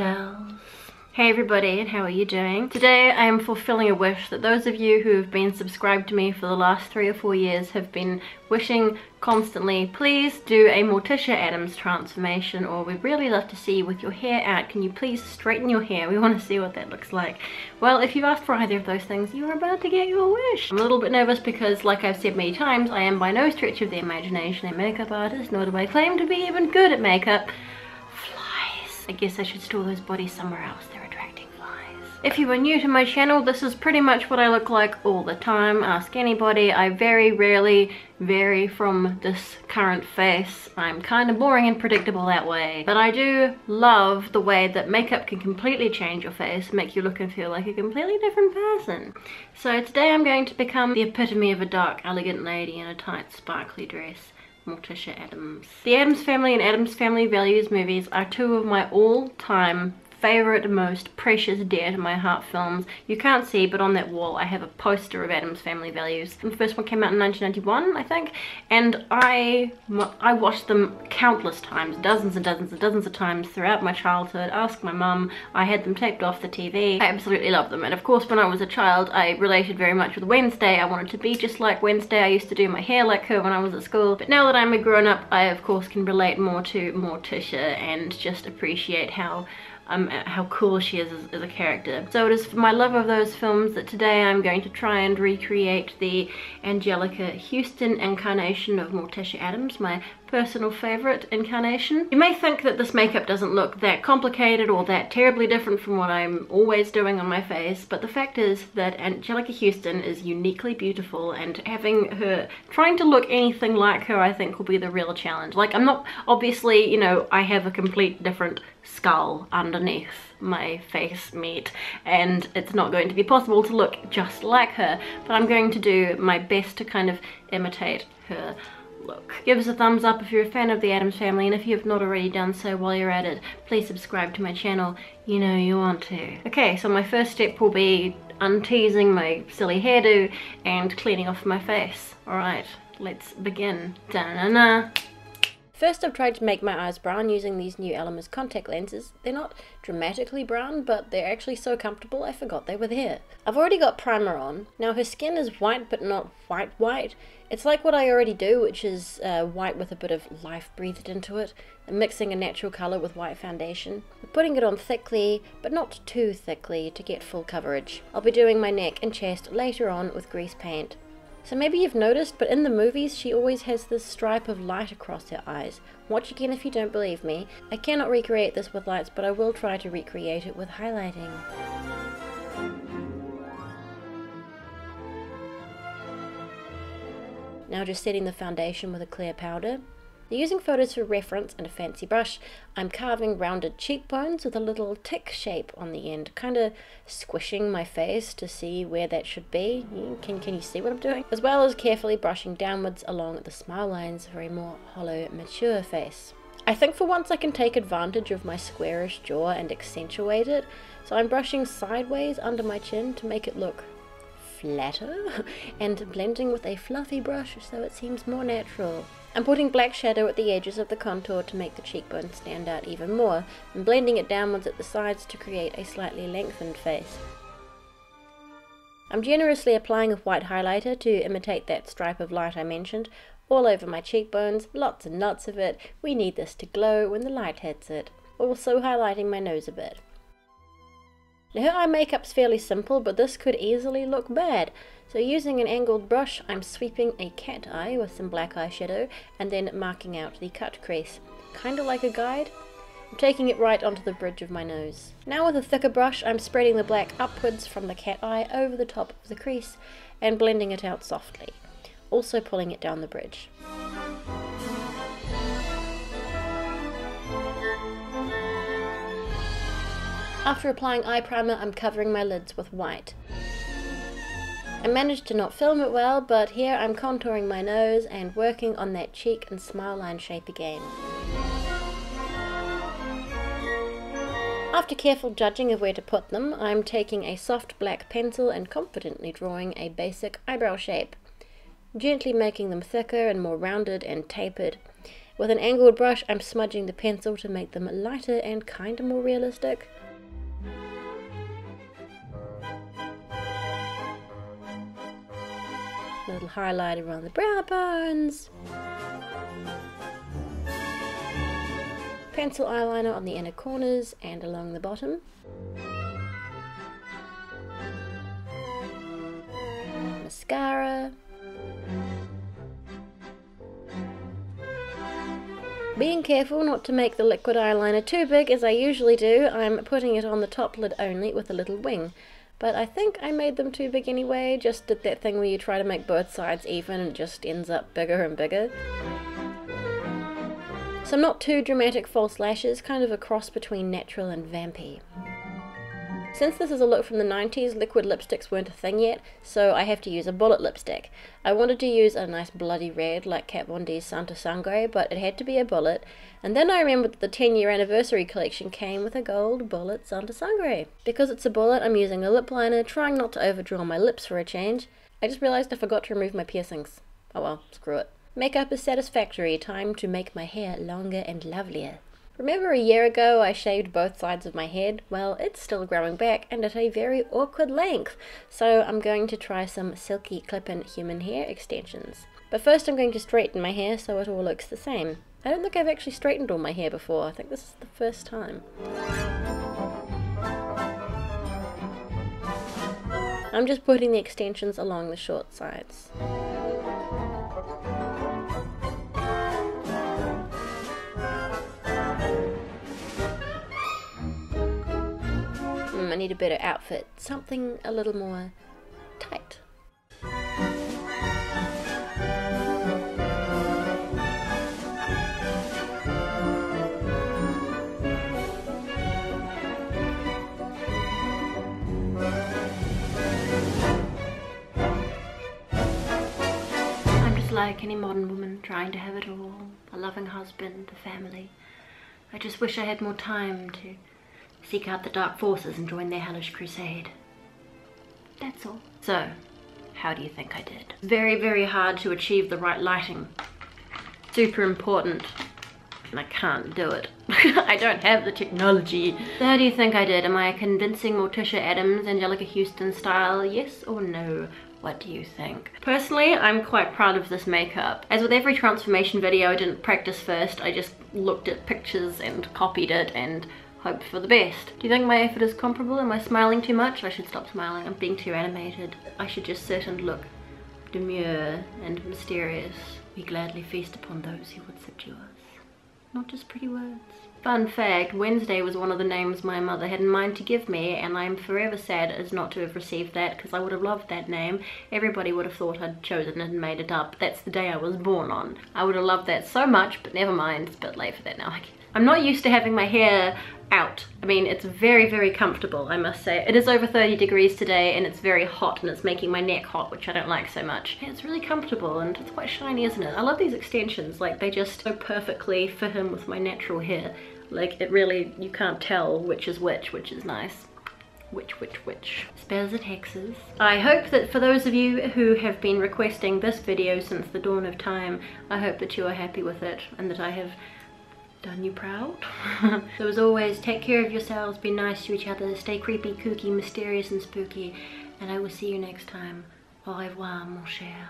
Styles. Hey everybody, and how are you doing? Today I am fulfilling a wish that those of you who have been subscribed to me for the last 3 or 4 years have been wishing constantly. Please do a Morticia Addams transformation, or we'd really love to see you with your hair out. Can you please straighten your hair? We want to see what that looks like. Well, if you've asked for either of those things, you're about to get your wish. I'm a little bit nervous because, like I've said many times, I am by no stretch of the imagination a makeup artist, nor do I claim to be even good at makeup. Flies. I guess I should store those bodies somewhere else. They're attracting flies. If you are new to my channel, this is pretty much what I look like all the time. Ask anybody. I very rarely vary from this current face. I'm kind of boring and predictable that way, but I do love the way that makeup can completely change your face, make you look and feel like a completely different person. So today I'm going to become the epitome of a dark, elegant lady in a tight, sparkly dress. Morticia Addams. The Addams Family and Addams Family Values movies are two of my all-time favorite, most precious, dear to my heart films. You can't see, but on that wall I have a poster of Addams Family Values. And the first one came out in 1991, I think, and I watched them countless times, dozens and dozens and dozens of times throughout my childhood. Ask my mum, I had them taped off the TV. I absolutely love them, and of course when I was a child I related very much with Wednesday. I wanted to be just like Wednesday. I used to do my hair like her when I was at school, but now that I'm a grown-up I of course can relate more to Morticia and just appreciate how cool she is as a character. So it is for my love of those films that today I'm going to try and recreate the Angelica Houston incarnation of Morticia Addams, my personal favorite incarnation. You may think that this makeup doesn't look that complicated or that terribly different from what I'm always doing on my face, but the fact is that Angelica Houston is uniquely beautiful, and having her, trying to look anything like her, I think will be the real challenge. Like, I'm not, obviously, you know, I have a complete different skull underneath my face meat, and it's not going to be possible to look just like her, but I'm going to do my best to kind of imitate her look. Give us a thumbs up if you're a fan of the Addams Family, and if you have not already done so, while you're at it, please subscribe to my channel. You know you want to. Okay, so my first step will be unteasing my silly hairdo and cleaning off my face. Alright, let's begin. Da-na-na. First, I've tried to make my eyes brown using these new Elemis contact lenses. They're not dramatically brown, but they're actually so comfortable I forgot they were there. I've already got primer on. Now, her skin is white, but not white white. It's like what I already do, which is white with a bit of life breathed into it. I'm mixing a natural colour with white foundation. I'm putting it on thickly, but not too thickly to get full coverage. I'll be doing my neck and chest later on with grease paint. So maybe you've noticed, but in the movies she always has this stripe of light across her eyes. Watch again if you don't believe me. I cannot recreate this with lights, but I will try to recreate it with highlighting. Now just setting the foundation with a clear powder. Using photos for reference and a fancy brush, I'm carving rounded cheekbones with a little tick shape on the end, kind of squishing my face to see where that should be. Can you see what I'm doing? As well as carefully brushing downwards along the smile lines for a more hollow, mature face. I think for once I can take advantage of my squarish jaw and accentuate it, so I'm brushing sideways under my chin to make it look flatter, and blending with a fluffy brush so it seems more natural. I'm putting black shadow at the edges of the contour to make the cheekbones stand out even more, and blending it downwards at the sides to create a slightly lengthened face. I'm generously applying a white highlighter to imitate that stripe of light I mentioned, all over my cheekbones, lots and lots of it. We need this to glow when the light hits it. Also highlighting my nose a bit. Now her eye makeup's fairly simple, but this could easily look bad. So using an angled brush, I'm sweeping a cat eye with some black eyeshadow and then marking out the cut crease. Kinda like a guide. I'm taking it right onto the bridge of my nose. Now with a thicker brush, I'm spreading the black upwards from the cat eye over the top of the crease and blending it out softly. Also pulling it down the bridge. After applying eye primer, I'm covering my lids with white. I managed to not film it well, but here I'm contouring my nose and working on that cheek and smile line shape again. After careful judging of where to put them, I'm taking a soft black pencil and confidently drawing a basic eyebrow shape, gently making them thicker and more rounded and tapered. With an angled brush, I'm smudging the pencil to make them lighter and kinda more realistic. A little highlight around the brow bones. Pencil eyeliner on the inner corners and along the bottom. Mascara. Being careful not to make the liquid eyeliner too big as I usually do, I'm putting it on the top lid only with a little wing. But I think I made them too big anyway, just did that thing where you try to make both sides even and it just ends up bigger and bigger. Some not too dramatic false lashes, kind of a cross between natural and vampy. Since this is a look from the 90s, liquid lipsticks weren't a thing yet, so I have to use a bullet lipstick. I wanted to use a nice bloody red like Kat Von D's Santa Sangre, but it had to be a bullet. And then I remembered that the 10-year anniversary collection came with a gold bullet Santa Sangre. Because it's a bullet, I'm using a lip liner, trying not to overdraw my lips for a change. I just realised I forgot to remove my piercings. Oh well, screw it. Makeup is satisfactory, time to make my hair longer and lovelier. Remember a year ago I shaved both sides of my head? Well, it's still growing back and at a very awkward length, so I'm going to try some silky clip-in human hair extensions. But first I'm going to straighten my hair so it all looks the same. I don't think I've actually straightened all my hair before, I think this is the first time. I'm just putting the extensions along the short sides. I need a better outfit, something a little more tight. I'm just like any modern woman trying to have it all, a loving husband, a family. I just wish I had more time to seek out the dark forces and join their hellish crusade. That's all. So, how do you think I did? Very, very hard to achieve the right lighting. Super important. And I can't do it. I don't have the technology. So how do you think I did? Am I convincing Morticia Addams, Angelica Houston style? Yes or no? What do you think? Personally, I'm quite proud of this makeup. As with every transformation video, I didn't practice first. I just looked at pictures and copied it and hope for the best. Do you think my effort is comparable? Am I smiling too much? I should stop smiling. I'm being too animated. I should just sit and look demure and mysterious. We gladly feast upon those who would subdue us. Not just pretty words. Fun fact, Wednesday was one of the names my mother had in mind to give me, and I'm forever sad as not to have received that because I would have loved that name. Everybody would have thought I'd chosen it and made it up. That's the day I was born on. I would have loved that so much, but never mind. It's a bit late for that now, I guess. I'm not used to having my hair out. I mean, it's very, very comfortable, I must say. It is over 30 degrees today and it's very hot and it's making my neck hot, which I don't like so much. It's really comfortable and it's quite shiny, isn't it? I love these extensions, like they just so perfectly fit in with my natural hair. Like it really, you can't tell which is which is nice. Which. Spells and hexes. I hope that for those of you who have been requesting this video since the dawn of time, I hope that you are happy with it and that I have done you proud. So as always, take care of yourselves, be nice to each other, stay creepy, kooky, mysterious and spooky, and I will see you next time. Au revoir, mon cher.